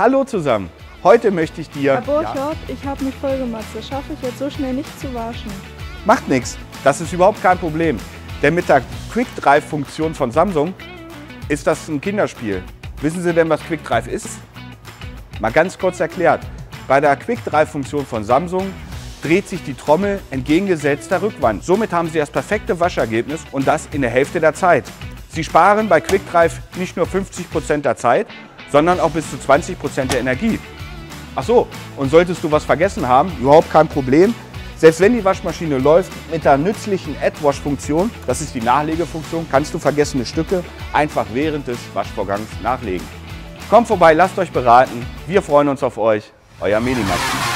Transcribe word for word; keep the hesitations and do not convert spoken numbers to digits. Hallo zusammen, heute möchte ich dir... Herr Burkhardt, ja. ich habe mich vollgematzt, das schaffe ich jetzt so schnell nicht zu waschen. Macht nichts, das ist überhaupt kein Problem, denn mit der Quick-Drive-Funktion von Samsung ist das ein Kinderspiel. Wissen Sie denn, was Quick-Drive ist? Mal ganz kurz erklärt, bei der Quick-Drive-Funktion von Samsung dreht sich die Trommel entgegengesetzt der Rückwand. Somit haben Sie das perfekte Waschergebnis und das in der Hälfte der Zeit. Sie sparen bei Quick-Drive nicht nur fünfzig Prozent der Zeit, sondern auch bis zu zwanzig Prozent der Energie. Ach so, und solltest du was vergessen haben, überhaupt kein Problem. Selbst wenn die Waschmaschine läuft, mit der nützlichen AdWash-Funktion, das ist die Nachlegefunktion, kannst du vergessene Stücke einfach während des Waschvorgangs nachlegen. Kommt vorbei, lasst euch beraten. Wir freuen uns auf euch. Euer MediMax.